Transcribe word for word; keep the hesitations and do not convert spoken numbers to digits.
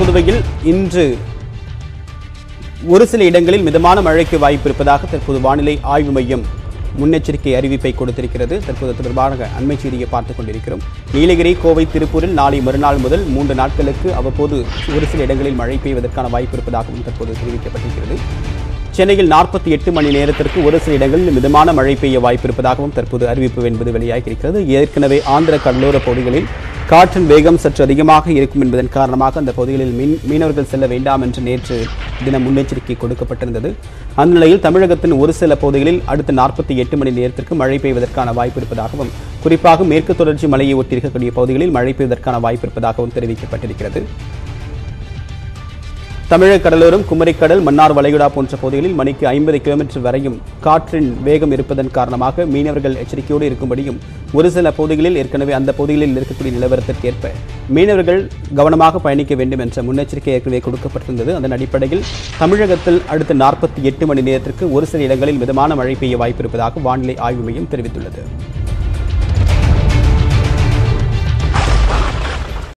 புதுவையில் இன்று ஒரு சில இடங்களில் மிதமான மழைக்கு வாய்ப்பு இருப்பதாக தற்போது வானிலை ஆய்வு மையம் முன்னெச்சரிக்கை அறிவிப்பை கொடுத்திருக்கிறது. தற்போது தொடர்பாக அண்மை செய்தியை பார்த்துக் கொண்டிருக்கிறோம். நீலகிரி, கோவை, திருப்பூரில் நாளை மறுநாள் முதல் மூன்று நாட்களுக்கு அவ்வப்போது ஒரு சில இடங்களில் மழை பெய்வதற்கான வாய்ப்பு இருப்பதாகவும் தற்போது தெரிவிக்கப்பட்டிருக்கிறது. சென்னையில் நாற்பத்தி எட்டு மணி நேரத்திற்கு ஒரு சில இடங்களில் மிதமான மழை பெய்ய வாய்ப்பு இருப்பதாகவும் தற்போது அறிவிப்பு என்பது வெளியாகியிருக்கிறது. ஏற்கனவே ஆந்திர கடலோர பகுதிகளில் காற்றின் வேகம் சற்று அதிகமாக இருக்கும் என்பதன் காரணமாக அந்த பகுதிகளில் மீன் மீனவர்கள் செல்ல வேண்டாம் என்று நேற்று தினம் முன்னெச்சரிக்கை கொடுக்கப்பட்டிருந்தது. அந்த நிலையில் தமிழகத்தின் ஒரு சில பகுதிகளில் அடுத்த நாற்பத்தி எட்டு மணி நேரத்திற்கு மழை பெய்வதற்கான வாய்ப்பு இருப்பதாகவும், குறிப்பாக மேற்கு தொடர்ச்சி மலையை ஒட்டியிருக்கக்கூடிய பகுதிகளில் மழை பெய்வதற்கான வாய்ப்பு இருப்பதாகவும் தெரிவிக்கப்பட்டிருக்கிறது. தமிழக கடலோரம், குமரிக்கடல், மன்னார் வளைகுடா போன்ற பகுதிகளில் மணிக்கு ஐம்பது கிலோமீட்டர் வரையும் காற்றின் வேகம் இருப்பதன் காரணமாக மீனவர்கள் எச்சரிக்கையோடு இருக்கும்படியும், ஒரு சில பகுதிகளில் ஏற்கனவே அந்த பகுதிகளில் இருக்கக்கூடிய நிலவரத்திற்கேற்ப மீனவர்கள் கவனமாக பயணிக்க வேண்டும் என்ற முன்னெச்சரிக்கை ஏற்கனவே கொடுக்கப்பட்டிருந்தது. அதன் அடிப்படையில் தமிழகத்தில் அடுத்த நாற்பத்தி எட்டு மணி நேரத்திற்கு ஒரு சில இடங்களில் மிதமான மழை பெய்ய வாய்ப்பு இருப்பதாக வானிலை ஆய்வு மையம் தெரிவித்துள்ளது.